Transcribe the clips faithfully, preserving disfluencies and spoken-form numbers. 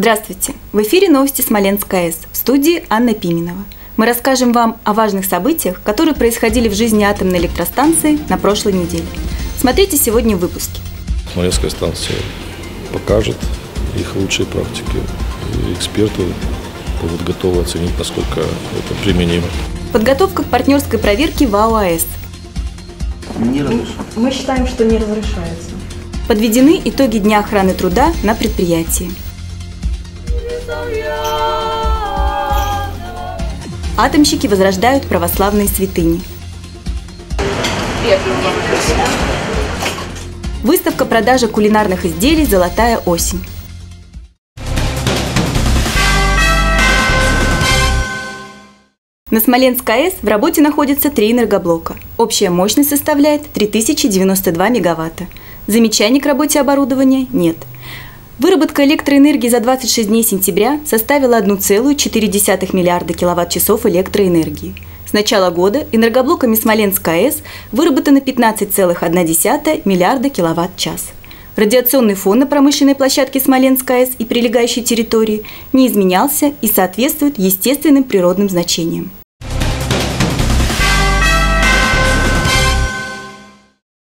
Здравствуйте! В эфире новости Смоленской АЭС, в студии Анна Пименова. Мы расскажем вам о важных событиях, которые происходили в жизни атомной электростанции на прошлой неделе. Смотрите сегодня в выпуске. Смоленская станция покажет их лучшие практики. И эксперты будут готовы оценить, насколько это применимо. Подготовка к партнерской проверке ВАО АЭС. Не разрешается. Мы считаем, что не разрешается. Подведены итоги дня охраны труда на предприятии. Атомщики возрождают православные святыни. Выставка продажи кулинарных изделий «Золотая осень». На Смоленской АЭС в работе находятся три энергоблока. Общая мощность составляет три тысячи девяносто два мегаватта. Замечаний к работе оборудования нет. Выработка электроэнергии за двадцать шесть дней сентября составила одна целая четыре десятых миллиарда киловатт-часов электроэнергии. С начала года энергоблоками Смоленской АЭС выработано пятнадцать целых одна десятая миллиарда киловатт-час. Радиационный фон на промышленной площадке Смоленской АЭС и прилегающей территории не изменялся и соответствует естественным природным значениям.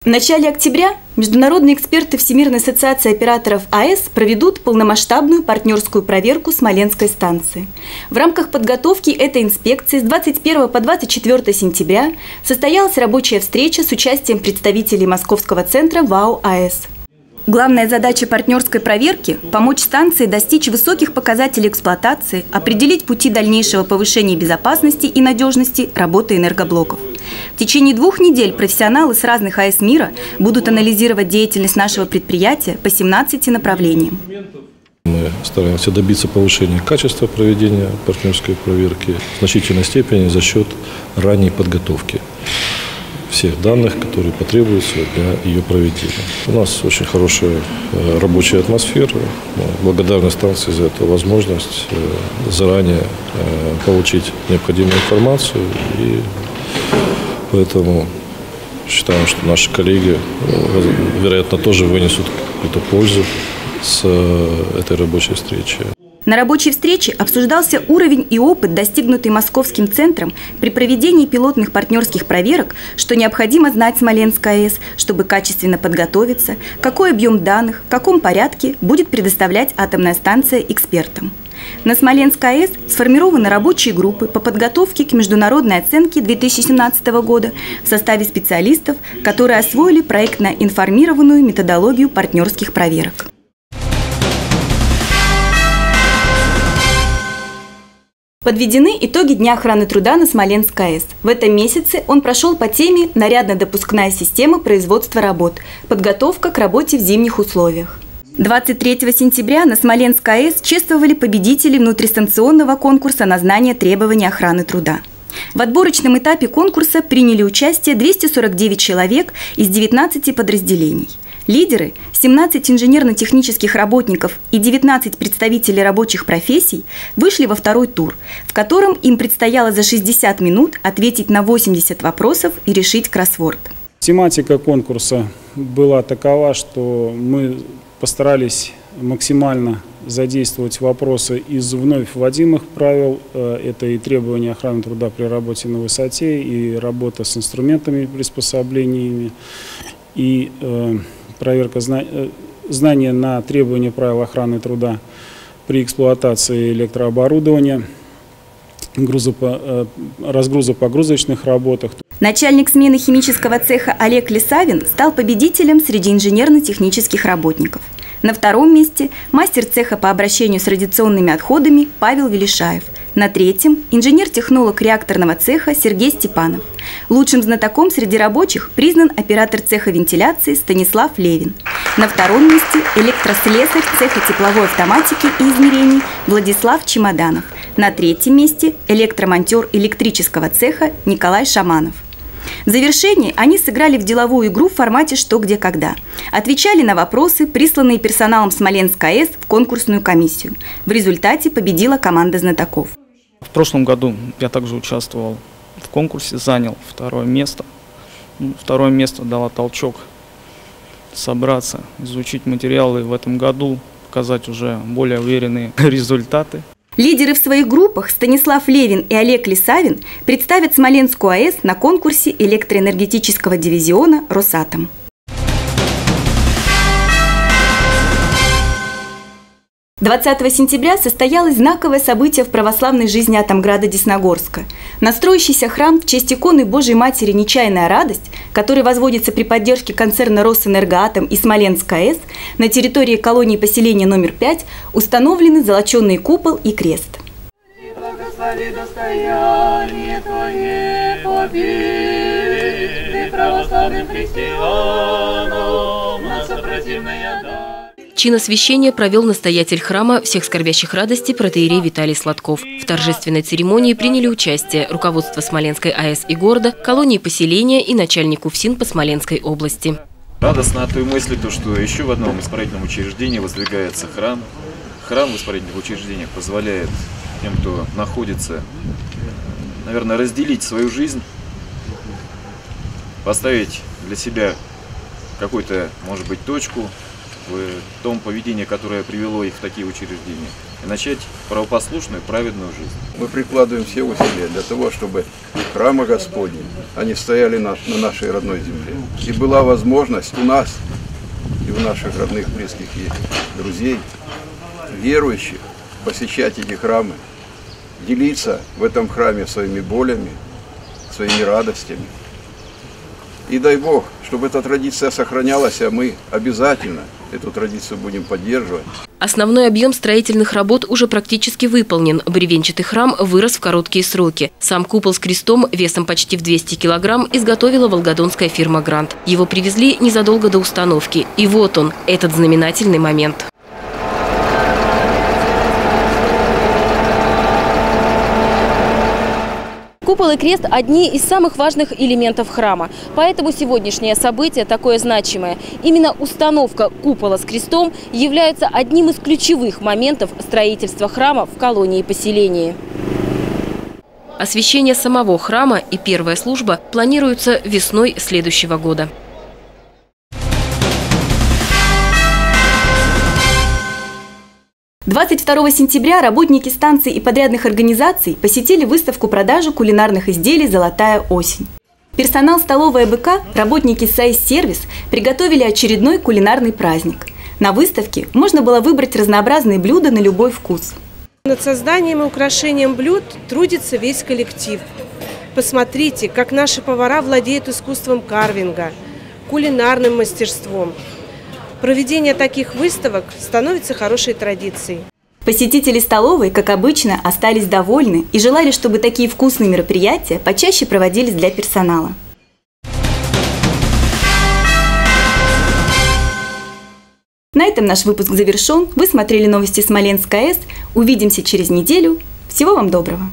В начале октября международные эксперты Всемирной ассоциации операторов АЭС проведут полномасштабную партнерскую проверку Смоленской станции. В рамках подготовки этой инспекции с двадцать первого по двадцать четвёртое сентября состоялась рабочая встреча с участием представителей Московского центра ВАО АЭС. Главная задача партнерской проверки – помочь станции достичь высоких показателей эксплуатации, определить пути дальнейшего повышения безопасности и надежности работы энергоблоков. В течение двух недель профессионалы с разных АЭС мира будут анализировать деятельность нашего предприятия по семнадцати направлениям. Мы стараемся добиться повышения качества проведения партнерской проверки в значительной степени за счет ранней подготовки всех данных, которые потребуются для ее проведения. У нас очень хорошая рабочая атмосфера. Благодарны станции за эту возможность заранее получить необходимую информацию. И поэтому считаем, что наши коллеги, вероятно, тоже вынесут какую-то пользу с этой рабочей встречи. На рабочей встрече обсуждался уровень и опыт, достигнутый Московским центром при проведении пилотных партнерских проверок, что необходимо знать Смоленской АЭС, чтобы качественно подготовиться, какой объем данных, в каком порядке будет предоставлять атомная станция экспертам. На Смоленской АЭС сформированы рабочие группы по подготовке к международной оценке две тысячи семнадцатого года в составе специалистов, которые освоили проектно-информированную методологию партнерских проверок. Подведены итоги Дня охраны труда на Смоленской АЭС. В этом месяце он прошел по теме «Нарядно-допускная система производства работ. Подготовка к работе в зимних условиях». двадцать третьего сентября на Смоленской АЭС чествовали победителей внутристанционного конкурса на знание требований охраны труда. В отборочном этапе конкурса приняли участие двести сорок девять человек из девятнадцати подразделений. Лидеры – семнадцать инженерно-технических работников и девятнадцать представителей рабочих профессий – вышли во второй тур, в котором им предстояло за шестьдесят минут ответить на восемьдесят вопросов и решить кроссворд. Тематика конкурса была такова, что мы постарались максимально задействовать вопросы из вновь вводимых правил. Это и требования охраны труда при работе на высоте, и работа с инструментами и приспособлениями, и э, проверка зна знания на требования правил охраны труда при эксплуатации электрооборудования, грузопо разгрузопогрузочных работах. Начальник смены химического цеха Олег Лисавин стал победителем среди инженерно-технических работников. На втором месте мастер цеха по обращению с радиационными отходами Павел Велишаев. На третьем – инженер-технолог реакторного цеха Сергей Степанов. Лучшим знатоком среди рабочих признан оператор цеха вентиляции Станислав Левин. На втором месте – электрослесарь цеха тепловой автоматики и измерений Владислав Чемоданов. На третьем месте – электромонтер электрического цеха Николай Шаманов. В завершении они сыграли в деловую игру в формате «Что, где, когда». Отвечали на вопросы, присланные персоналом Смоленской АЭС в конкурсную комиссию. В результате победила команда знатоков. В прошлом году я также участвовал в конкурсе, занял второе место. Второе место дало толчок собраться, изучить материалы. В этом году показать уже более уверенные результаты. Лидеры в своих группах Станислав Левин и Олег Лисавин представят Смоленскую АЭС на конкурсе электроэнергетического дивизиона «Росатом». двадцатого сентября состоялось знаковое событие в православной жизни Атомграда Десногорска. На строящийся храм в честь иконы Божьей Матери «Нечаянная радость», который возводится при поддержке концерна «Росэнергоатом» и «Смоленская АЭС», на территории колонии поселения номер пять установлены золоченый купол и крест. Благослови достояние Твое, победы, Ты православным христианам на сопротивное дай. Чиносвящение провел настоятель храма всех скорбящих радости протоиерей Виталий Сладков. В торжественной церемонии приняли участие руководство Смоленской АЭС и города, колонии поселения и начальник УФСИН по Смоленской области. Радостно от той мысли, то, что еще в одном исправительном учреждении воздвигается храм. Храм в исправительных учреждениях позволяет тем, кто находится, наверное, разделить свою жизнь, поставить для себя какую-то, может быть, точку в том поведении, которое привело их в такие учреждения, и начать правопослушную, праведную жизнь. Мы прикладываем все усилия для того, чтобы храмы Господни, они стояли на, на нашей родной земле. И была возможность у нас и у наших родных, близких и друзей, верующих, посещать эти храмы, делиться в этом храме своими болями, своими радостями. И дай Бог, чтобы эта традиция сохранялась, а мы обязательно эту традицию будем поддерживать. Основной объем строительных работ уже практически выполнен. Бревенчатый храм вырос в короткие сроки. Сам купол с крестом весом почти в двести килограмм изготовила волгодонская фирма «Грант». Его привезли незадолго до установки. И вот он, этот знаменательный момент. Купол и крест – одни из самых важных элементов храма. Поэтому сегодняшнее событие такое значимое. Именно установка купола с крестом является одним из ключевых моментов строительства храма в колонии и поселении. Освящение самого храма и первая служба планируются весной следующего года. двадцать второго сентября работники станций и подрядных организаций посетили выставку-продажу кулинарных изделий «Золотая осень». Персонал столовой «БК», работники «Сайс-сервис» приготовили очередной кулинарный праздник. На выставке можно было выбрать разнообразные блюда на любой вкус. Над созданием и украшением блюд трудится весь коллектив. Посмотрите, как наши повара владеют искусством карвинга, кулинарным мастерством. Проведение таких выставок становится хорошей традицией. Посетители столовой, как обычно, остались довольны и желали, чтобы такие вкусные мероприятия почаще проводились для персонала. На этом наш выпуск завершен. Вы смотрели новости Смоленской АЭС. Увидимся через неделю. Всего вам доброго!